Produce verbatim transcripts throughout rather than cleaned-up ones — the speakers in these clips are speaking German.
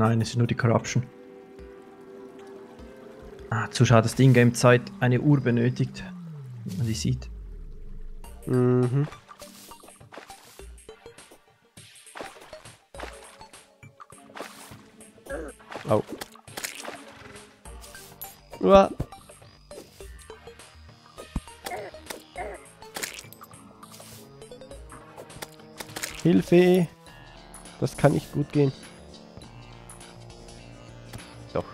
nein, es ist nur die Corruption. Ah, zu schade, dass die Ingame-Zeit eine Uhr benötigt, wie man die sieht. Mhm. Au. Uah. Hilfe! Das kann nicht gut gehen. Doch.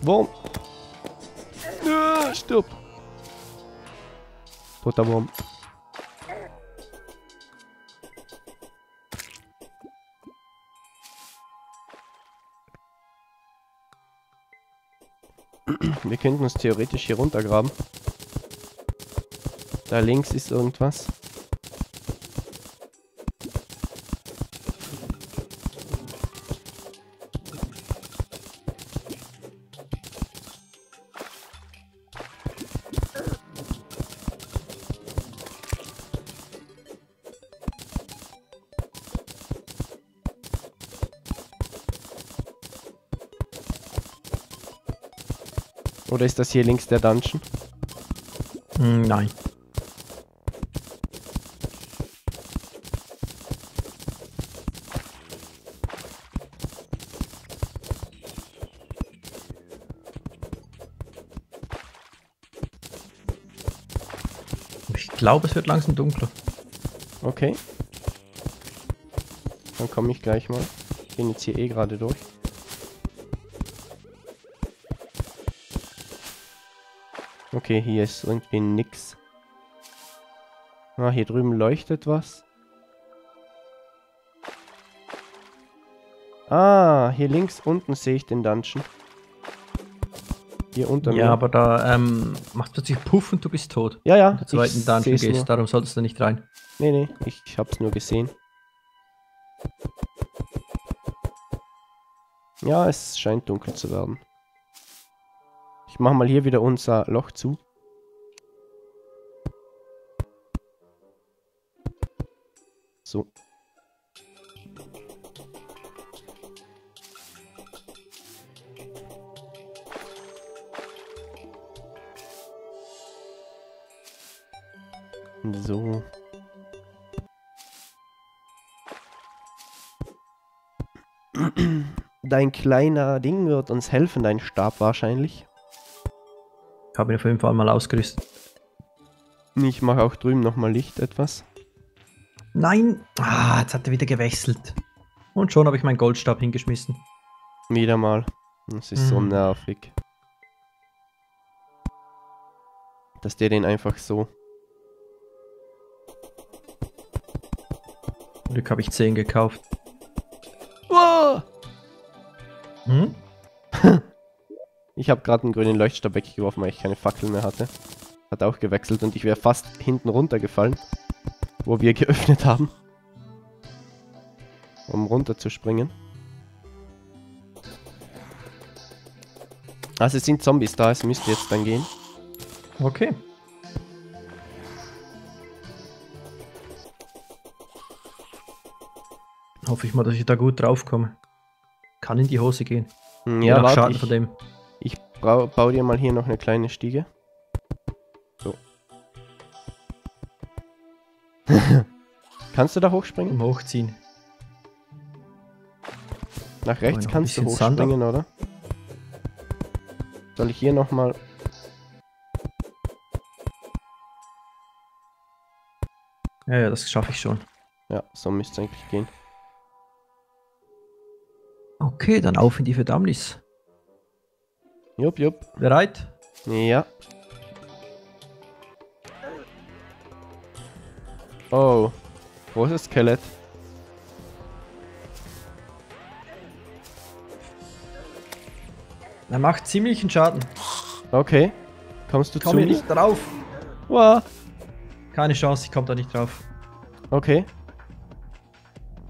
Wurm! Ah, stopp! Toter Wurm. Wir könnten uns theoretisch hier runtergraben. Da links ist irgendwas. Oder ist das hier links der Dungeon? Nein. Ich glaube, es wird langsam dunkler. Okay. Dann komme ich gleich mal. Ich bin jetzt hier eh gerade durch. Okay, hier ist irgendwie nix. Ah, hier drüben leuchtet was. Ah, hier links unten sehe ich den Dungeon. Hier unter mir. Ja, aber da ähm, machst du plötzlich Puff und du bist tot. Ja, ja. Wenn du zum zweiten Dungeon gehst, nur. Darum solltest du nicht rein. Nee, nee, ich, ich hab's nur gesehen. Ja, es scheint dunkel zu werden. Ich mach mal hier wieder unser Loch zu. So. So. Dein kleiner Ding wird uns helfen, dein Stab wahrscheinlich. Ich habe ihn auf jeden Fall mal ausgerüstet. Ich mache auch drüben nochmal Licht etwas. Nein! Ah, jetzt hat er wieder gewechselt. Und schon habe ich meinen Goldstab hingeschmissen. Wieder mal. Das ist hm. so nervig. Dass der den einfach so... Glück habe ich zehn gekauft. Oh! Hm? Ich habe gerade einen grünen Leuchtstab weggeworfen, weil ich keine Fackel mehr hatte. Hat auch gewechselt und ich wäre fast hinten runtergefallen, wo wir geöffnet haben, um runterzuspringen. Also es sind Zombies da, es müsste jetzt dann gehen. Okay. Hoffe ich mal, dass ich da gut drauf komme. Kann in die Hose gehen. Ja, warte, Schaden ich, von dem. Ich baue dir mal hier noch eine kleine Stiege. So. Kannst du da hochspringen? Hochziehen. Nach rechts oh, kannst du hochspringen, oder? Soll ich hier nochmal... Ja, ja, das schaffe ich schon. Ja, so müsste es eigentlich gehen. Okay, dann auf in die Verdammnis. Jupp, jupp. Bereit? Ja. Oh, großes Skelett. Er macht ziemlichen Schaden. Okay. Kommst du zu mir? Ich komme nicht drauf. Wow. Keine Chance, ich komme da nicht drauf. Okay.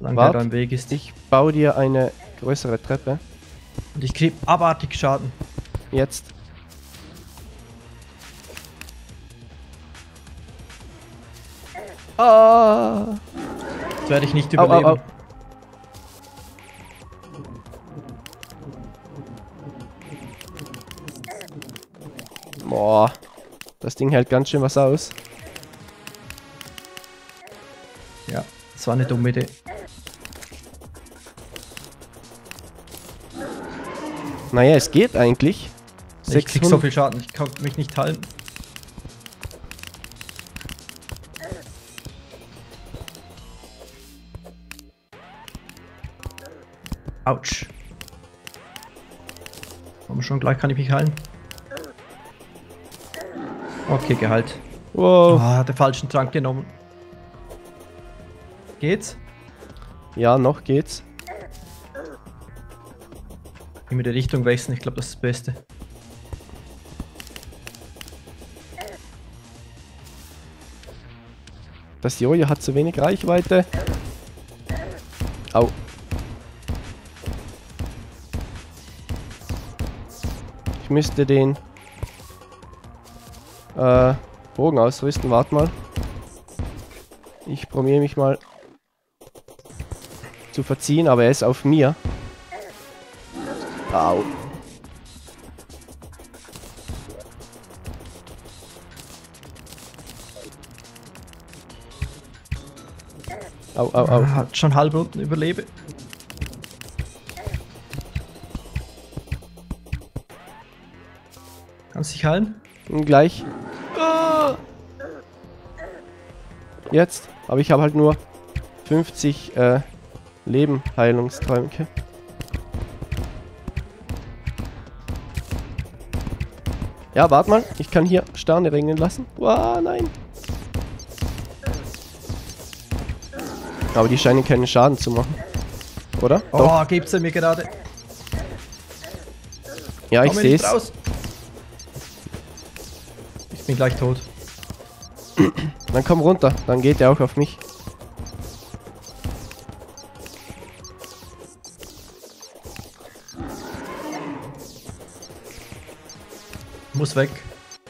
Solange da im Weg ist. Ich baue dir eine... größere Treppe. Und ich krieg abartig Schaden. Jetzt. Ah. Das werde ich nicht überleben. Au, au, au. Boah, das Ding hält ganz schön was aus. Ja, das war eine dumme Idee. Naja, es geht eigentlich. Ich krieg so viel Schaden, ich kann mich nicht halten. Autsch. Komm schon, gleich kann ich mich heilen. Okay, geheilt. Wow. Oh, der falschen Trank genommen. Geht's? Ja, noch geht's. Immer die Richtung wechseln, ich glaube, das ist das Beste. Das Jojo hat zu wenig Reichweite. Au. Ich müsste den äh, Bogen ausrüsten. Warte mal. Ich probiere mich mal zu verziehen, aber er ist auf mir. Au. Au, au, au. Hat schon halb unten überlebe. Kannst dich heilen? Gleich. Ah! Jetzt. Aber ich habe halt nur fünfzig äh, Leben Heilungstränke. Ja, warte mal. Ich kann hier Sterne regnen lassen. Wow, nein. Aber die scheinen keinen Schaden zu machen. Oder? Oh, doch. Gibt's denn mir gerade? Ja, ich seh's. Raus. Ich bin gleich tot. Dann komm runter, dann geht er auch auf mich. Muss weg.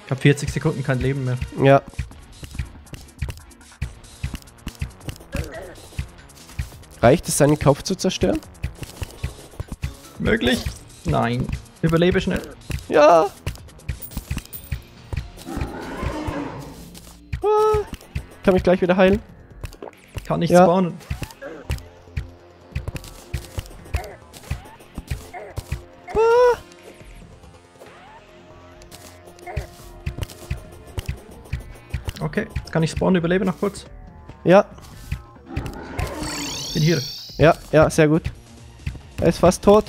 Ich hab vierzig Sekunden kein Leben mehr. Ja. Reicht es, seinen Kopf zu zerstören? Möglich? Nein. Überlebe schnell. Ja! Ah. Kann mich gleich wieder heilen. Kann nichts spawnen. Ah. Okay, jetzt kann ich spawnen, überlebe noch kurz. Ja. Bin hier. Ja, ja, sehr gut. Er ist fast tot.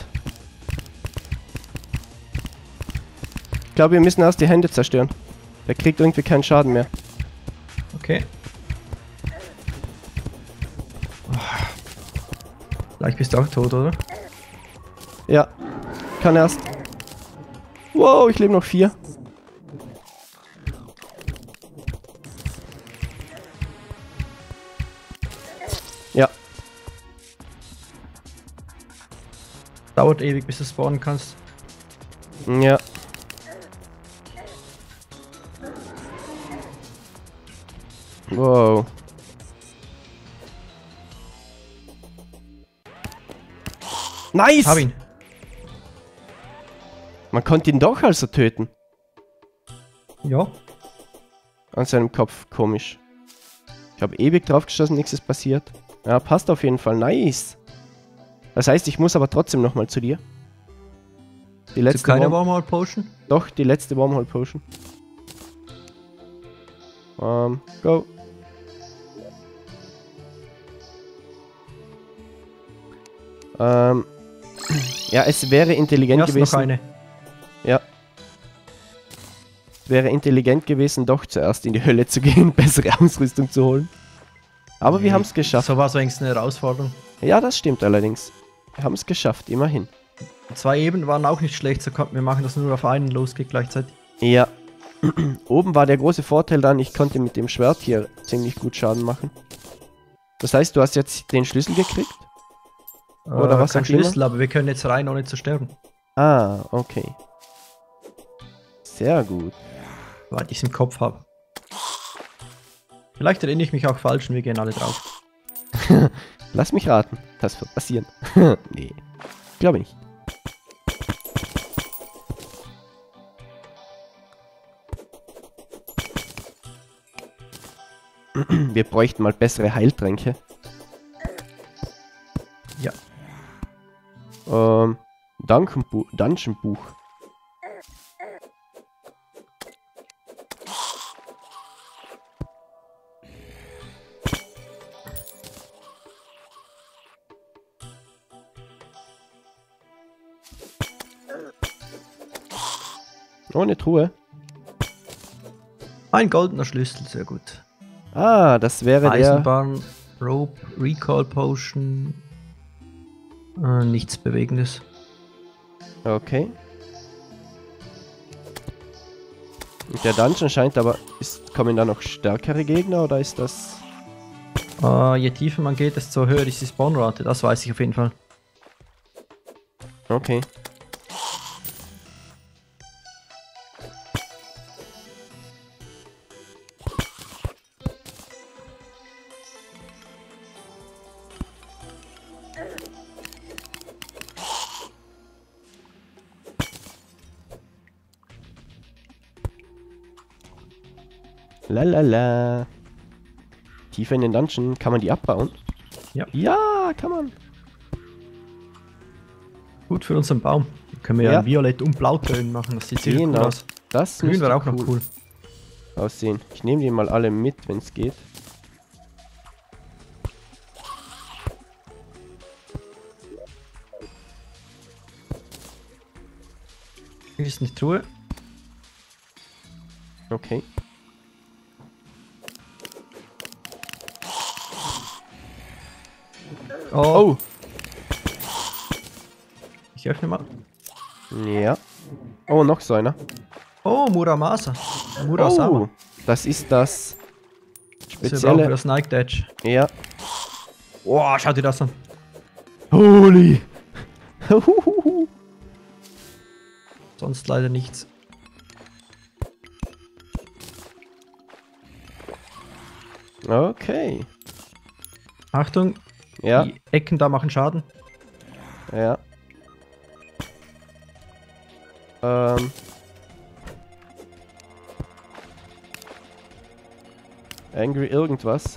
Ich glaube, wir müssen erst die Hände zerstören. Der kriegt irgendwie keinen Schaden mehr. Okay. Vielleicht bist du auch tot, oder? Ja. Kann erst. Wow, ich lebe noch vier. Dauert ewig, bis du spawnen kannst. Ja. Wow. Nice! Hab ihn. Man konnte ihn doch also töten. Ja. An seinem Kopf, komisch. Ich habe ewig drauf geschossen, nichts ist passiert. Ja, passt auf jeden Fall. Nice. Das heißt, ich muss aber trotzdem nochmal zu dir. Die letzte keine Wormhole Potion? Doch, die letzte Wormhole Potion. Um, go. Ähm. Um, ja, es wäre intelligent gewesen. Noch eine. Ja. Es wäre intelligent gewesen, doch zuerst in die Hölle zu gehen, bessere Ausrüstung zu holen. Aber nee, wir haben es geschafft. So war es eigentlich eine Herausforderung. Ja, das stimmt allerdings. Wir haben es geschafft, immerhin. Zwei Ebenen waren auch nicht schlecht, so konnten wir machen, dass nur auf einen losgeht gleichzeitig. Ja. Oben war der große Vorteil dann, ich konnte mit dem Schwert hier ziemlich gut Schaden machen. Das heißt, du hast jetzt den Schlüssel gekriegt? Oder äh, was? Kein Schlüssel, aber wir können jetzt rein, ohne zu sterben. Ah, okay. Sehr gut. Weil ich es im Kopf habe. Vielleicht erinnere ich mich auch falsch und wir gehen alle drauf. Lass mich raten. Das wird passieren. Nee. Glaube nicht. Wir bräuchten mal bessere Heiltränke. Ja. Ähm, Dungeon-Buch. Oh, eine Truhe. Ein goldener Schlüssel, sehr gut. Ah, das wäre Eisenbahn, der... Eisenbahn, Rope, Recall Potion... Äh, nichts Bewegendes. Okay. Und der Dungeon scheint aber... Ist, kommen da noch stärkere Gegner, oder ist das... Äh, je tiefer man geht, desto höher ist die Spawnrate, das weiß ich auf jeden Fall. Okay. Lalala. Tiefer in den Dungeon. Kann man die abbauen? Ja. Ja, kann man. Gut für unseren Baum. Den können wir ja, ja Violett und Blautönen machen. Das sieht sehr cool aus. Das Grün wäre auch cool. noch cool. Aussehen. Ich nehme die mal alle mit, wenn es geht. Hier ist eine Truhe. Okay. Oh. Ich öffne mal. Ja. Oh, noch so einer. Oh, Muramasa. Murasama. Oh, das ist das spezielle... Das, das Nike-Datch. Ja. Oh, schau dir das an. Holy. Sonst leider nichts. Okay. Achtung. Ja. Die Ecken da machen Schaden. Ja. Ähm. Angry irgendwas.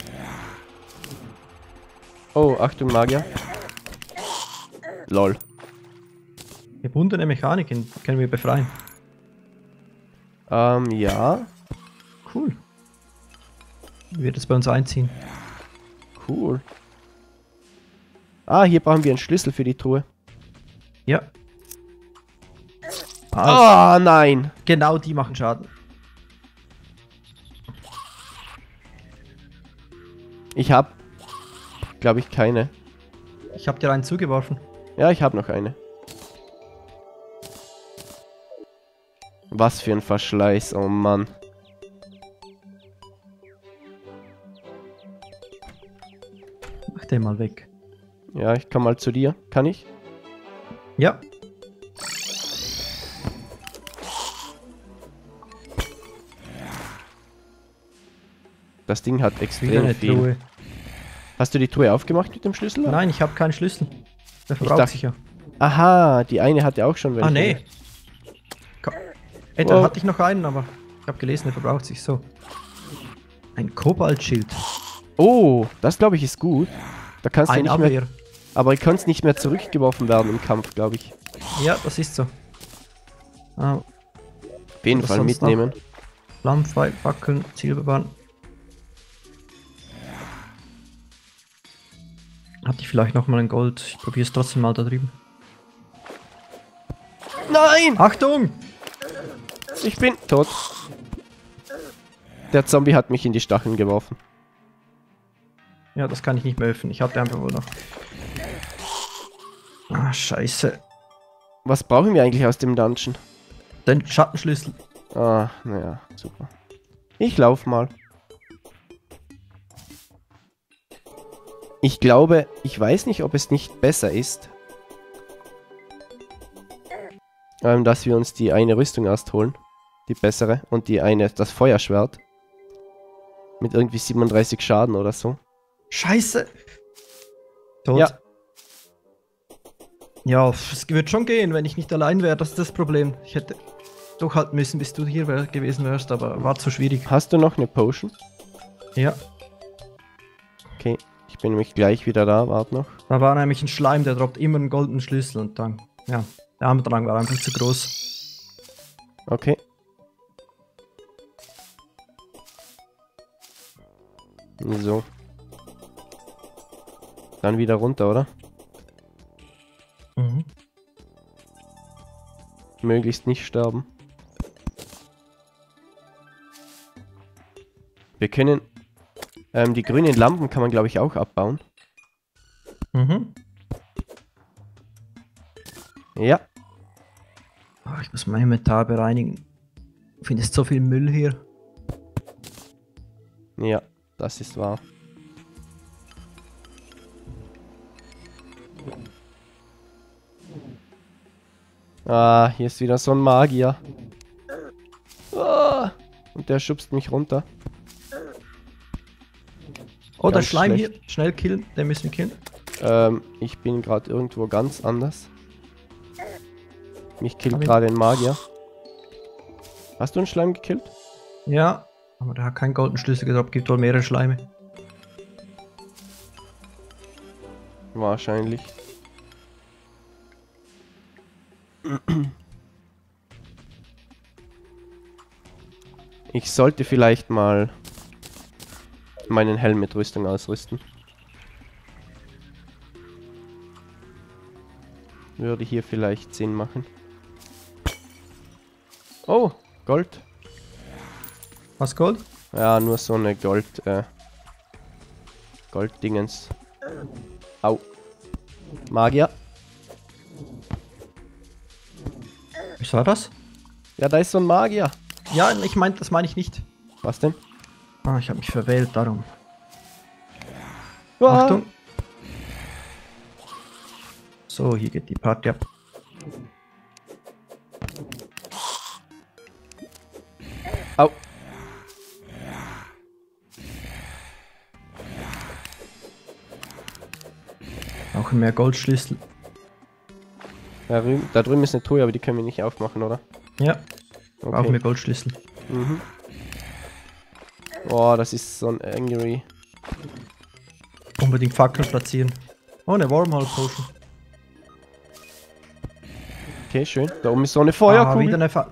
Oh, Achtung Magier. Lol. Gebundene Mechaniken können wir befreien. Ähm, ja. Cool. Wird es bei uns einziehen. Cool. Ah, hier brauchen wir einen Schlüssel für die Truhe. Ja. Ah, oh, nein. Genau, die machen Schaden. Ich hab, glaube ich, keine. Ich hab dir einen zugeworfen. Ja, ich hab noch eine. Was für ein Verschleiß, oh Mann. Mach den mal weg. Ja, ich kann mal zu dir. Kann ich? Ja. Das Ding hat extrem viel. Truhe. Hast du die Truhe aufgemacht mit dem Schlüssel? Nein, ich habe keinen Schlüssel. Der verbraucht sich ja. Aha, die eine hatte auch schon welche. Ah, nee. Ey, da hatte ich noch einen, aber ich habe gelesen, der verbraucht sich so. Ein Kobaltschild. Oh, das glaube ich ist gut. Da kannst du nicht mehr, aber du kannst nicht mehr zurückgeworfen werden im Kampf, glaube ich. Ja, das ist so. Ah, auf jeden Fall mitnehmen. Flammenpfeil, Fackeln, Silberband. Hatte ich vielleicht nochmal ein Gold? Ich probiere es trotzdem mal da drüben. Nein! Achtung! Ich bin tot. Der Zombie hat mich in die Stacheln geworfen. Ja, das kann ich nicht mehr öffnen. Ich hatte einfach wohl noch. Ah, scheiße. Was brauchen wir eigentlich aus dem Dungeon? Den Schattenschlüssel. Ah, naja, super. Ich lauf mal. Ich glaube, ich weiß nicht, ob es nicht besser ist, ähm, dass wir uns die eine Rüstung erst holen. Die bessere. Und die eine, das Feuerschwert. Mit irgendwie siebenunddreißig Schaden oder so. Scheiße! Tot? Ja. Ja, es wird schon gehen, wenn ich nicht allein wäre, das ist das Problem. Ich hätte durchhalten müssen, bis du hier wär, gewesen wärst, aber war zu schwierig. Hast du noch eine Potion? Ja. Okay, ich bin nämlich gleich wieder da, warte noch. Da war nämlich ein Schleim, der droppt immer einen goldenen Schlüssel und dann, ja, der Armdrang war einfach zu groß. Okay. So. Dann wieder runter, oder? Mhm. Möglichst nicht sterben. Wir können... Ähm, die grünen Lampen kann man, glaube ich, auch abbauen. Mhm. Ja. Oh, ich muss mein Inventar bereinigen. Du findest so viel Müll hier. Ja, das ist wahr. Ah, hier ist wieder so ein Magier. Ah, und der schubst mich runter. Oh, ganz der Schleim schlecht. Hier. Schnell killen, den müssen wir killen. Ähm, ich bin gerade irgendwo ganz anders. Mich killt gerade ein Magier. Hast du einen Schleim gekillt? Ja, aber der hat keinen goldenen Schlüssel gedroppt. Gibt wohl mehrere Schleime. Wahrscheinlich. Ich sollte vielleicht mal meinen Helm mit Rüstung ausrüsten. Würde hier vielleicht Sinn machen. Oh, Gold. Was Gold? Ja, nur so eine Gold, äh, Golddingens. Au. Magier. Was war das? Ja, da ist so ein Magier. Ja, ich meine, das meine ich nicht. Was denn? Ah, ich habe mich verwählt, darum. Uah. Achtung. So, hier geht die Party ab. Au. Auch mehr Goldschlüssel. Da drüben, da drüben ist eine Truhe, aber die können wir nicht aufmachen, oder? Ja. Okay. Auch mehr Goldschlüssel. Mhm. Boah, das ist so ein Angry. Unbedingt Fackeln platzieren. Oh, eine Wormhole Potion. Okay, schön. Da oben ist so eine Feuerkugel. Ah, wieder eine Fa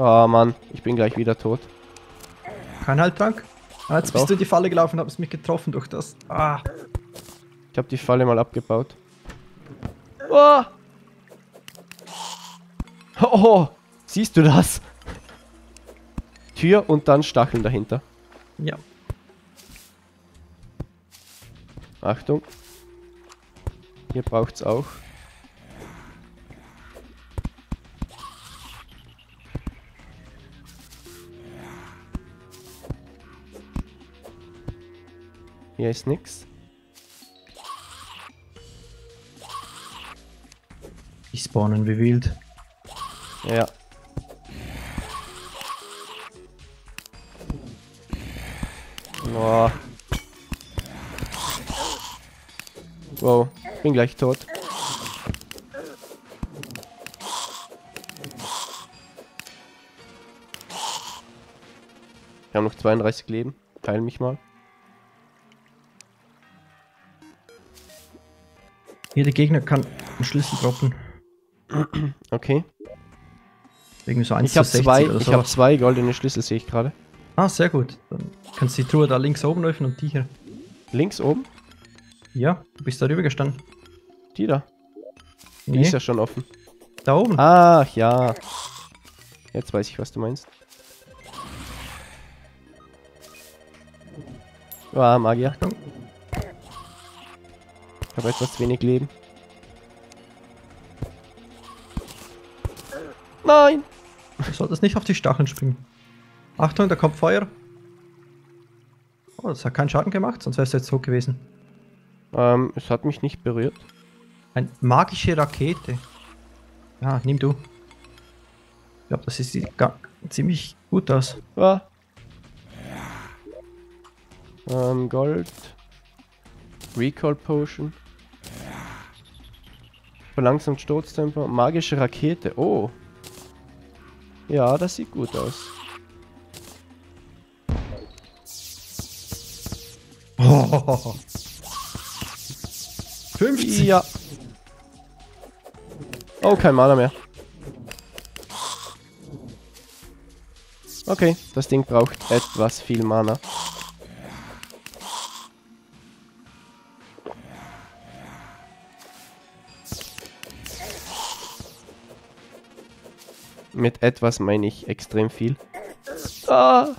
oh Mann, ich bin gleich wieder tot. Kein Haltbank? Ah, jetzt Doch. Bist du in die Falle gelaufen und hast mich getroffen durch das. Ah. Ich habe die Falle mal abgebaut. Oh! Oh, siehst du das? Tür und dann Stacheln dahinter. Ja. Achtung. Hier braucht's auch. Hier ist nix. Die spawnen wie wild. Ja. Oh. Wow, ich bin gleich tot. Ich habe noch zweiunddreißig Leben. Teil mich mal. Jeder Gegner kann einen Schlüssel droppen. Okay. Irgendwie so eins ich habe zwei, hab zwei goldene Schlüssel, sehe ich gerade. Ah, sehr gut. Dann kannst du die Truhe da links oben öffnen und die hier. Links oben? Ja, du bist da drüber gestanden. Die da? Die nee. Ist ja schon offen. Da oben? Ach ja. Jetzt weiß ich, was du meinst. Ah, Magier. Ich habe etwas wenig Leben. Nein! Du solltest nicht auf die Stacheln springen. Achtung, da kommt Feuer. Oh, das hat keinen Schaden gemacht, sonst wärst du jetzt tot gewesen. Ähm, es hat mich nicht berührt. Eine magische Rakete. Ja, nimm du. Ich glaube, das sieht ziemlich gut aus. Ah. Ähm, Gold. Recall Potion. Verlangsamt Sturztempo. Magische Rakete. Oh. Ja, das sieht gut aus. Oh. fünfzig. Ja. Oh, kein Mana mehr. Okay, das Ding braucht etwas viel Mana. Mit etwas meine ich extrem viel. Ah!